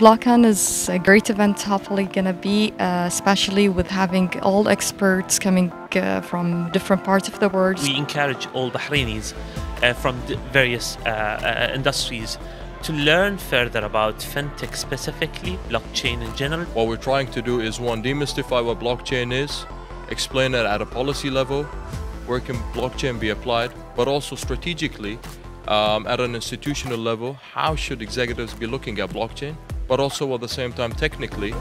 BlockCon is a great event, hopefully going to be, especially with having all experts coming from different parts of the world. We encourage all Bahrainis from various industries to learn further about fintech specifically, blockchain in general. What we're trying to do is, one, demystify what blockchain is, explain it at a policy level, where can blockchain be applied, but also strategically, at an institutional level, how should executives be looking at blockchain, but also at the same time technically.